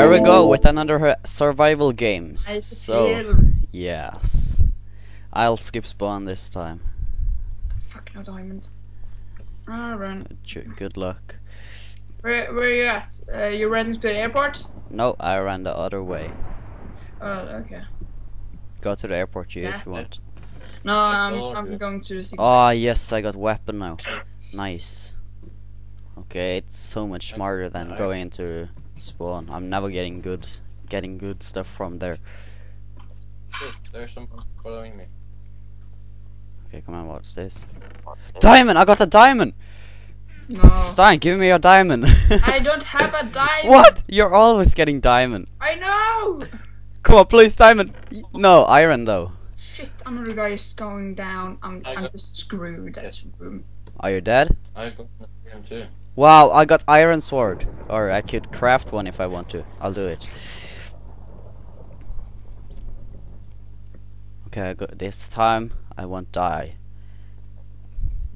There we go with another survival game. So, yes, I'll skip spawn this time. Fuck no diamond. Ah, run. Good luck. Where are you at? You ran to the airport? No, I ran the other way. Oh, okay. Go to the airport, you if you want. No, I'm going to the secret. Oh yes, I got weapon now. Nice. Okay, it's so much smarter than going into spawn. I'm never getting good stuff from there. There's someone following me. Okay, come on, what's this? Diamond! I got a diamond! No. Stein, give me your diamond! I don't have a diamond! What? You're always getting diamond. I know! Come on, please, diamond! No, iron though. Shit, another guy is going down. I'm just screwed. That's room. Are you dead? I got him too. Wow, I got iron sword. Or I could craft one if I want to. I'll do it. Okay, I got this time. I won't die.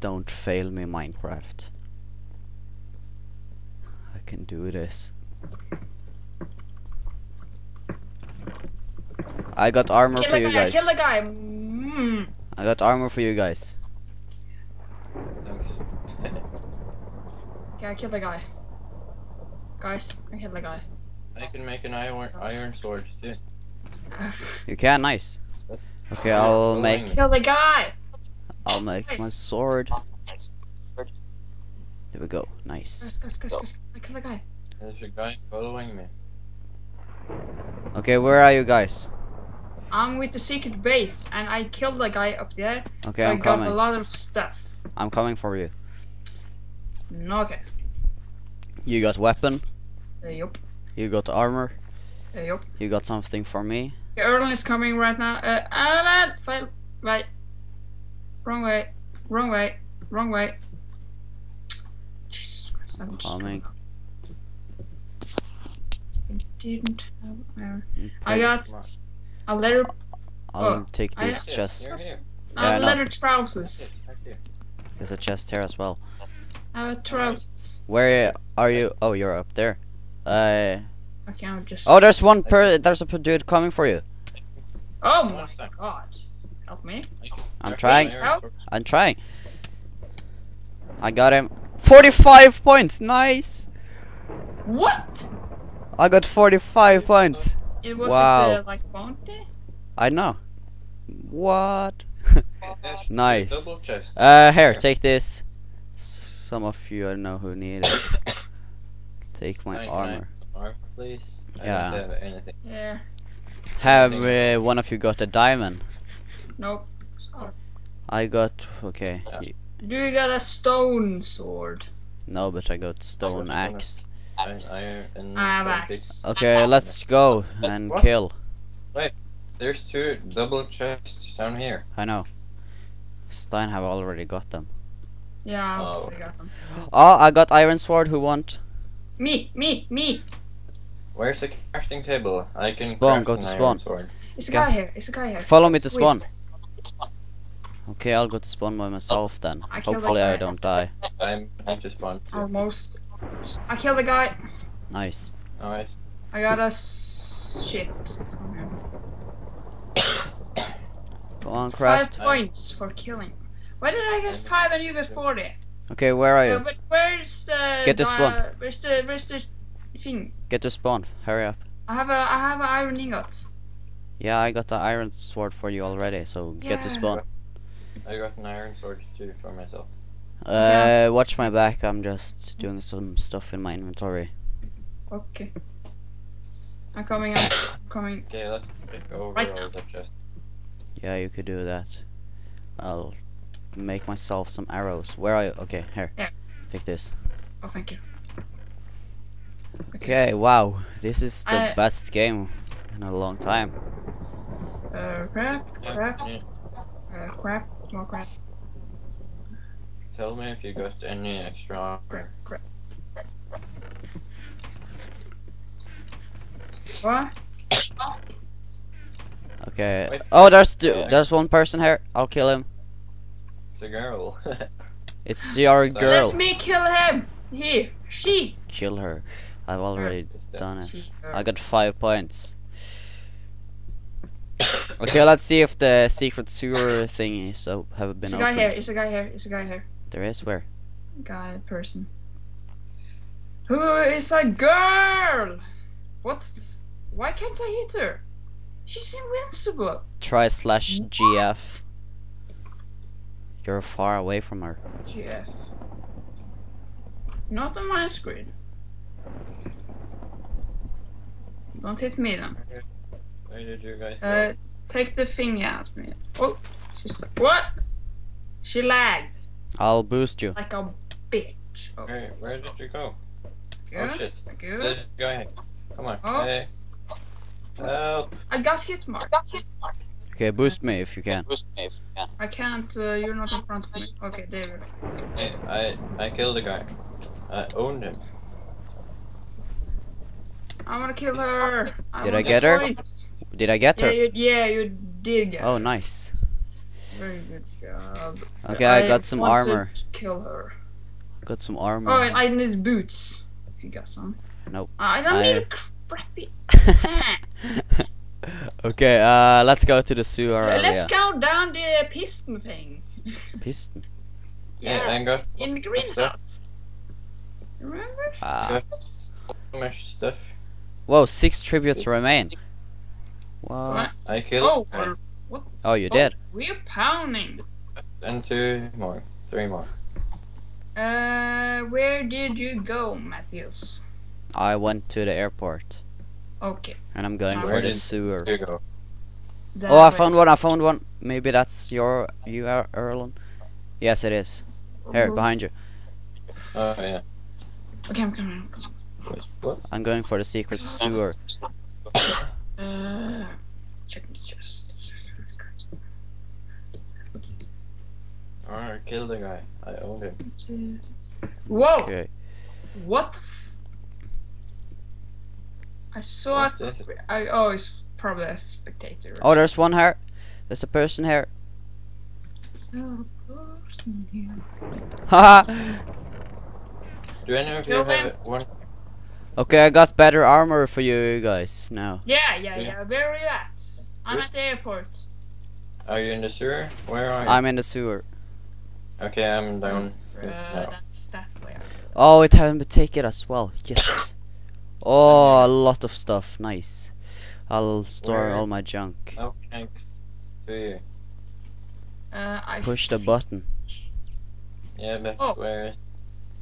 Don't fail me, Minecraft. I can do this. I got armor for you guys. Kill the guy. Mm. I got armor for you guys. Yeah, I killed the guy. Guys, I killed the guy. I can make an iron sword too. You can? Nice. Okay, I'll make... Kill the guy! I'll make my sword. There we go. Nice. Guys, I killed the guy. There's a guy following me. Okay, where are you guys? I'm with the secret base, and I killed the guy up there. Okay, so I'm coming. I got a lot of stuff. I'm coming for you. Okay. You got weapon? Yup. You got armor? Yup. You got something for me? Okay, Erlend is coming right now. Fail. Right. Wrong way. Wrong way. Wrong way. Jesus Christ, I'm coming. Didn't have iron. I got a leather. I'll take this chest. A leather trousers. There's a chest here as well. Trousers. Where are you? Oh, you're up there. Okay, I'm just. Oh, there's one There's a dude coming for you. Oh my god! Help me! I'm trying. Help. I'm trying. I got him. 45 points. Nice. What? I got 45 points. It wasn't like bounty. I know. What? Nice. Here, take this. Some of you, I don't know who need it. Take my armor. Armor, please. Yeah. I don't have anything. Yeah. Have one of you got a diamond? Nope. Sorry. I got okay. Yeah. Do you got a stone sword? No, but I got stone axe. Axe. Okay, let's go and kill. Wait, there's two double chests down here. I know. Stein have already got them. Yeah, I got them. Oh, I got iron sword. Who want? Me. Where's the crafting table? I can spawn. Go to spawn. It's a guy here. It's a guy here. Follow me to spawn. Okay, I'll go to spawn by myself then. Hopefully I don't die. I'm to spawn. Almost. I killed the guy. Nice. Alright. I got a shit. Go on, craft. 5 points for killing. Why did I get 5 and you get 40? Okay, where are you? But where's the? Get the spawn. Where's the thing? Get the spawn. Hurry up. I have an iron ingot. Yeah, I got the iron sword for you already. So get the spawn. I got an iron sword too for myself. Watch my back. I'm just doing some stuff in my inventory. Okay. I'm coming. Okay, let's take over all the chest. Yeah, you could do that. I'll make myself some arrows. Where are you? Okay, here. Yeah. Take this. Oh, thank you. Okay, wow. This is the best game in a long time. Crap. More crap. Tell me if you got any extra. Crap. What? Okay. Wait. Oh, there's one person here. I'll kill him. The girl. It's your girl. Let me kill him. She. Kill her. I've already done it. I got 5 points. Okay, let's see if the secret sewer thingy have been opened. There's a guy here. There is? Where? Guy, person. Who is a girl? What? Why can't I hit her? She's invincible. Try slash GF. You're far away from her. GF. Not on my screen. Don't hit me then. Where did you guys go? Take the thing out of me. Oh, she's like, what? She lagged. I'll boost you. Like a bitch. Oh. Hey, where did you go? Good. Oh shit. Good. Go come on. Oh. Hey. Help. I got his mark. Okay, boost me if you can. I can't. You're not in front of me. Okay, there we go. Hey, I killed the guy. I owned him. I wanna kill her. Did I get her? Points. Did I get her? Yeah, you did get her. Oh, nice. Very good job. Okay, I got some armor. To kill her. Got some armor. Oh, and I need boots. You got some? Nope. I don't need a crappy axe. Okay, let's go to the sewer. Let's go down the piston thing. Piston? Yeah, in the greenhouse. Remember? So much stuff. Whoa, 6 tributes remain. Wow. I killed her. What? Oh, you did. We're pounding. And 2 more. 3 more. Where did you go, Mathias? I went to the airport. Okay. And I'm going for the sewer. Where did you go? Oh, I found one. Maybe that's your... You are Erlend? Yes, it is. Here, behind you. Oh, yeah. Okay, I'm coming. What? I'm going for the secret sewer. Check the chest. Alright, kill the guy. I own him. Whoa! Okay. What the f... I saw it. Oh, it's probably a spectator. Oh, there's one here. There's a person here. There's a person here. Haha! Do any of you have one? Okay, I got better armor for you guys now. Yeah. Where are you at? I'm at the airport. Are you in the sewer? Where are you? I'm in the sewer. Okay, I'm down. That's where I go. Oh, it hasn't been taken as well. Yes. Oh, a lot of stuff. Nice. I'll store all my junk. Okay. I push the button. Yeah, but where?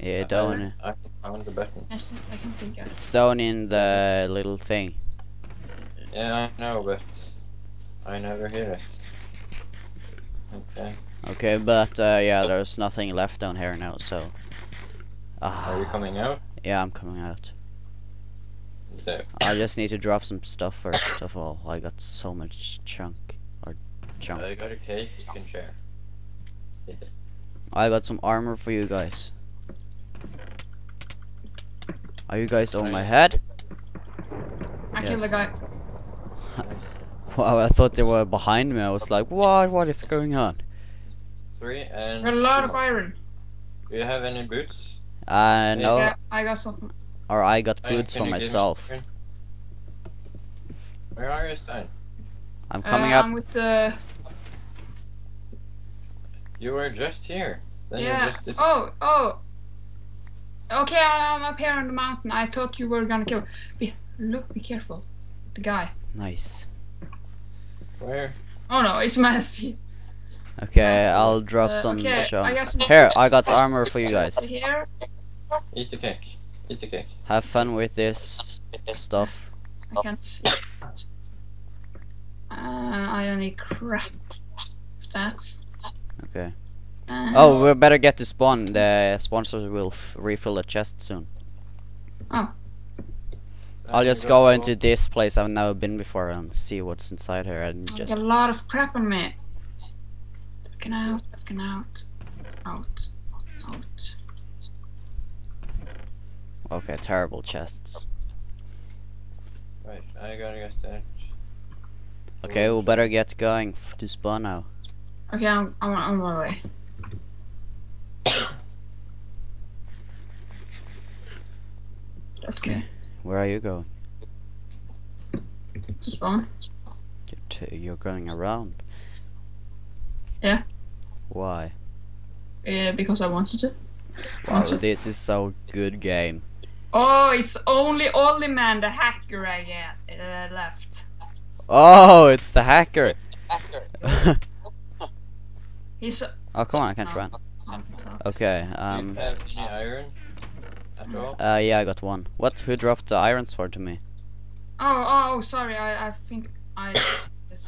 Yeah, down. I found the button. I can see it. It's down in the little thing. Yeah, I know, but I never hear it. Okay. Okay, but yeah, there's nothing left down here now, so. Are you coming out? Yeah, I'm coming out. There. I just need to drop some stuff first of all. I got so much junk. I got a cake you can share. I got some armor for you guys. Are you guys on my head? I killed the guy. Wow, I thought they were behind me. I was like, what? What is going on? 3 and. Got a lot of iron. Do you have any boots? No. Yeah, I got something. Or I got boots for myself. Where are you, Stein? I'm coming up. I'm with the. You were just here. Then you just oh. Okay, I'm up here on the mountain. I thought you were gonna kill. Look, be careful. The guy. Nice. Where? Oh no, it's my feet. Okay, I'll drop some. Okay, here, I got armor for you guys. Here. Eat the cake. Have fun with this stuff. I can't. I only crap. That. Okay. Oh, we better get to spawn. The sponsors will refill the chest soon. Oh. I'll just go into this place I've never been before and see what's inside here. And just a lot of crap on me. Looking out, out. Okay, terrible chests. Right, I gotta get started. Okay, we better get going to spawn now. Okay, I'm on my way. That's okay. Where are you going? To spawn. You're going around? Yeah. Why? Yeah, because I wanted to. Wow, this is so good game. Oh, it's only man, the hacker I get left. Oh, it's the hacker. He's. Oh, come on! I can't run. Okay. Do you have any iron? Yeah, I got one. What? Who dropped the iron sword to me? Oh, sorry. I think I.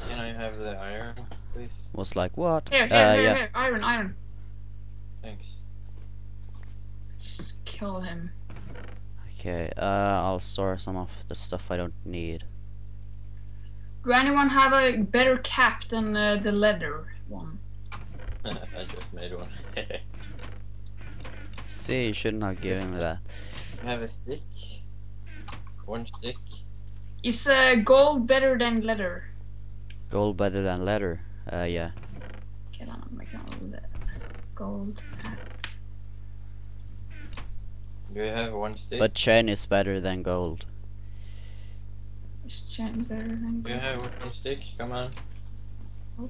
Can I have the iron, please? Was like what? Here, iron. Thanks. Let's kill him. Okay, I'll store some of the stuff I don't need. Do anyone have a better cap than the leather one? I just made one. See, you shouldn't have given me that. I have a stick. One stick. Is gold better than leather? Gold better than leather? Yeah. Okay, I'm making all that. Gold. Do you have one stick? But chain is better than gold. Is chain better than gold? Do you have one stick? Come on. Oh,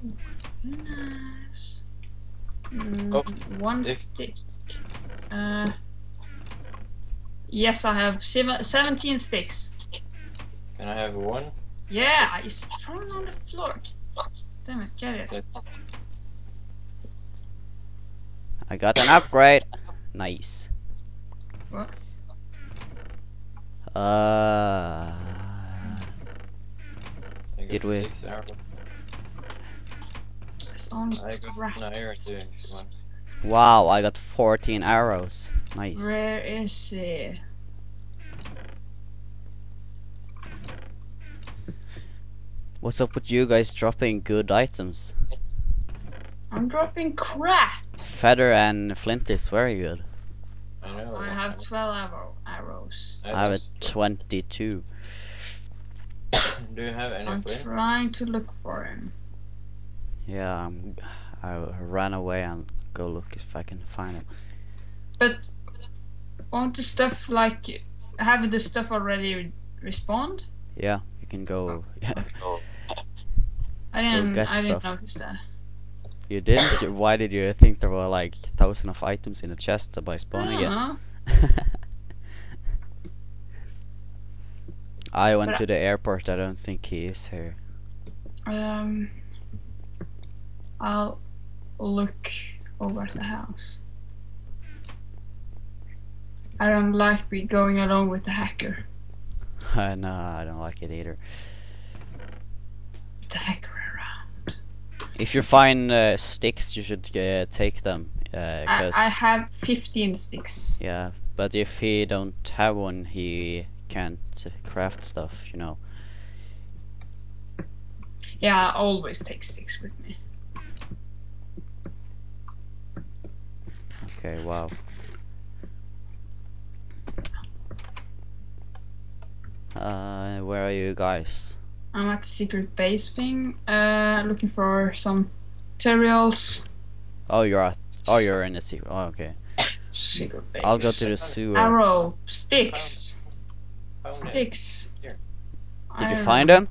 nice. One stick. Yes, I have 17 sticks. Can I have one? Yeah, it's thrown on the floor. Damn it, get it. I got an upgrade. Nice. What? Did we? Wow, I got 14 arrows. Nice. Where is he? What's up with you guys dropping good items? I'm dropping crap. Feather and flint is very good. I have 12 arrows. I have 22. Do you have any? I'm trying to look for him. Yeah, I ran away and go look if I can find him. But won't the stuff like have the stuff already respawned? Yeah, you can go. Oh. I didn't notice that. You didn't? Why did you think there were like thousands of items in a chest by spawning it? I went to the airport. I don't think he is here. I'll look over the house. I don't like me going along with the hacker. No, I don't like it either. The hacker. If you find sticks, you should take them. I have 15 sticks. Yeah, but if he don't have one, he can't craft stuff, you know. Yeah, I always take sticks with me. Okay, wow. Where are you guys? I'm at the secret base thing, looking for some materials. Oh, you're in the secret. Oh, okay. Secret base. I'll go to the sewer. Arrow, sticks, sticks. Here. Did you find them?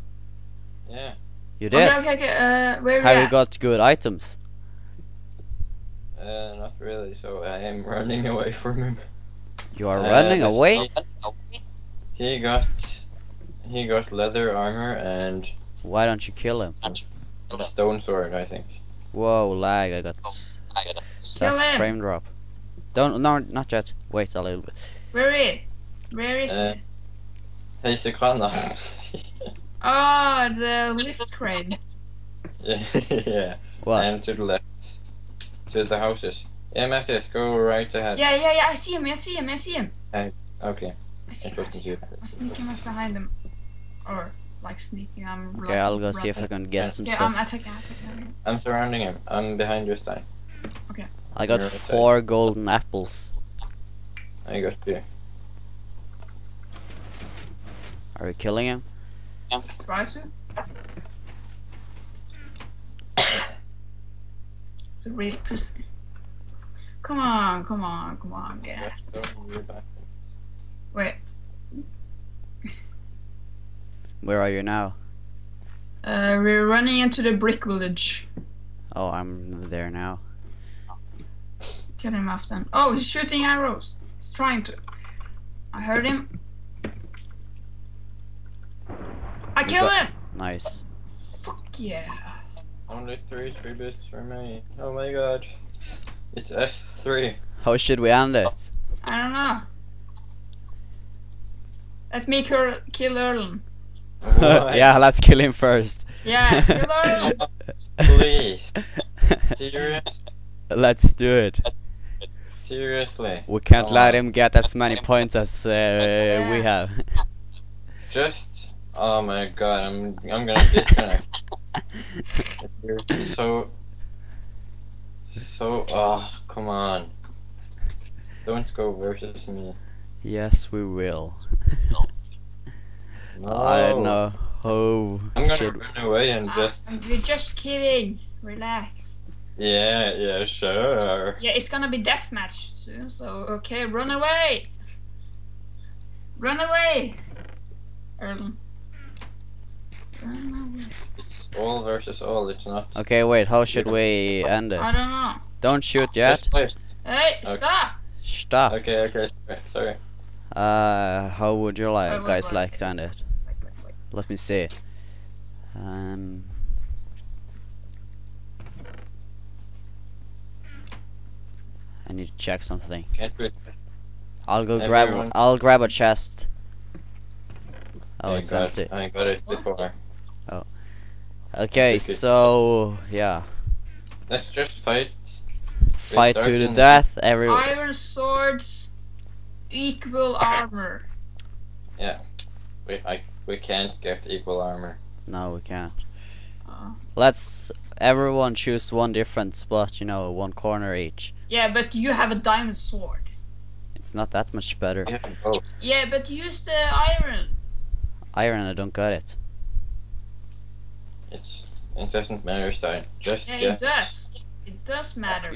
Yeah. You did. Okay. Where have you got good items? Not really. So I am running away from him. You are running away? He got leather armor and... Why don't you kill him? A stone sword, I think. Whoa, lag, I got... Kill him! Frame drop. Don't... No, not yet. Wait a little bit. Where is it? He's the corner. Oh, the lift crane. Yeah. What? And to the left. To the houses. Yeah, Mathias, go right ahead. Yeah, I see him. Okay. I'm sneaking up behind them, or like sneaking. Okay, I'll go see if I can get some stuff. Yeah, I'm attacking. I'm surrounding him. I'm behind your side. Okay. I got 4 golden apples. I got 2. Are we killing him? Yeah. Try to. It's a real person. Come on, yeah. Wait, Where are you now? We're running into the brick village. Oh, I'm there now. Kill him off then. Oh, he's shooting arrows. He's trying to. I heard him. I killed him! Nice. Fuck yeah. Only three bits remain. Oh my god. It's F3. How should we end it? I don't know. Let me kill Erlend. Yeah, let's kill him first. Yeah, kill Erlend. Please. Serious? Let's do it. Seriously. We can't let him get as many points as we have. Just... Oh my god, I'm gonna disconnect. You're so come on. Don't go versus me. Yes, we will. No. I don't know. Oh, I'm gonna run away and just... We're just kidding. Relax. Yeah, yeah, sure. Yeah, it's gonna be deathmatch soon, so okay, run away! Run away! Erlend. Run away. It's all versus all, it's not... Okay, wait, how should we end it? I don't know. Don't shoot yet. Hey, stop! Stop. Okay, okay, sorry. How would you guys like to end it? Let me see. I need to check something. I'll go grab. I'll grab a chest. Oh, it's empty. I got it before. Oh. Okay, so yeah. Let's just fight. Fight to the death. Everyone. Iron swords equal armor. Yeah. We can't get equal armor. No, we can't. Let's everyone choose one different spot. You know, one corner each. Yeah, but you have a diamond sword. It's not that much better. Yeah, but use the iron. Iron, I don't got it. It doesn't matter, Stein. Just yeah, it does. It does matter.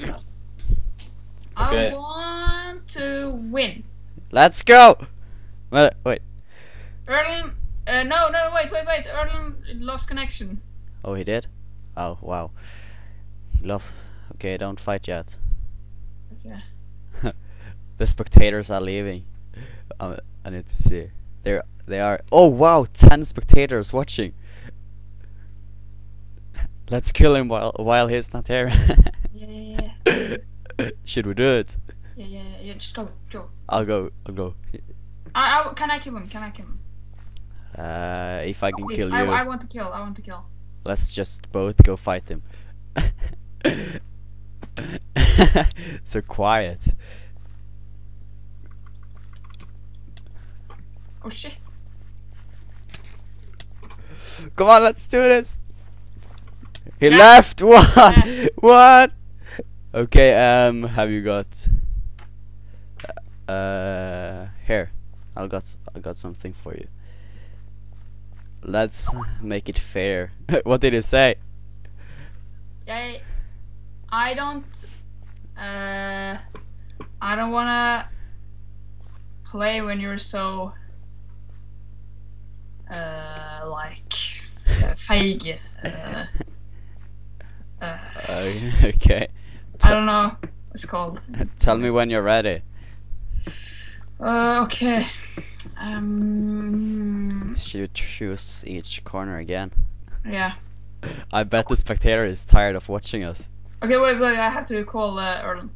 Okay. I want to win. Let's go. Wait. Erlend, no, wait. Erlend lost connection. Oh, he did. Oh, wow. He lost. Okay, don't fight yet. Yeah. The spectators are leaving. I need to see. They are. Oh wow, 10 spectators watching. Let's kill him while he's not here. Yeah. Should we do it? Yeah. Just go. I'll go. Can I kill him? If I can kill you. I want to kill. Let's just both go fight him. So quiet. Oh shit. Come on, let's do this. He left. What? What? Okay, have you got here. I got something for you. Let's make it fair. What did he say? I don't wanna play when you're so feige. Okay. I don't know what it's called. Tell me when you're ready. Okay. Should you choose each corner again? Yeah. I bet the spectator is tired of watching us. Okay, wait, I have to call Erlend.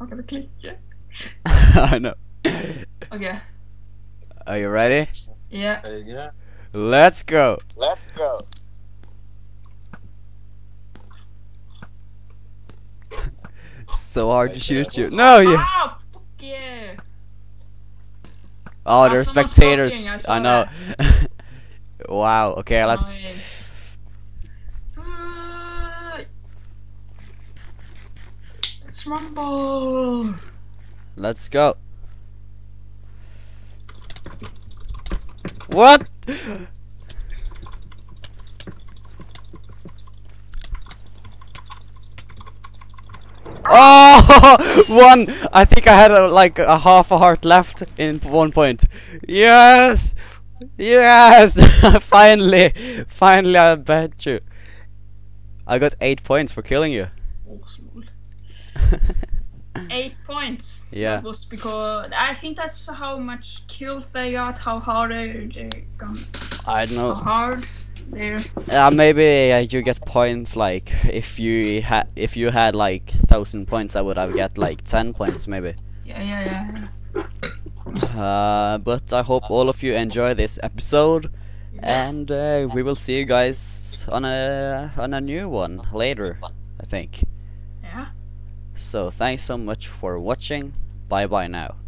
I'm gonna click, yeah. I know. Okay. Are you ready? Yeah. Let's go. Let's go. So hard to shoot you. No, you. Ah, fuck yeah. Oh, there's spectators. Smoking. I know. Wow, okay, let's... Let's rumble! Let's go! What?! Oh, one! I think I had like a half a heart left in one point. Yes, yes! finally, I bet you. I got 8 points for killing you. 8 points. Yeah. That was because I think that's how much kills they got, how hard they got. I don't know. How hard they're. Maybe you get points like if you had like 1,000 points, I would have got like 10 points maybe. Yeah. But I hope all of you enjoy this episode, and we will see you guys on a new one later, I think. So thanks so much for watching, bye bye now.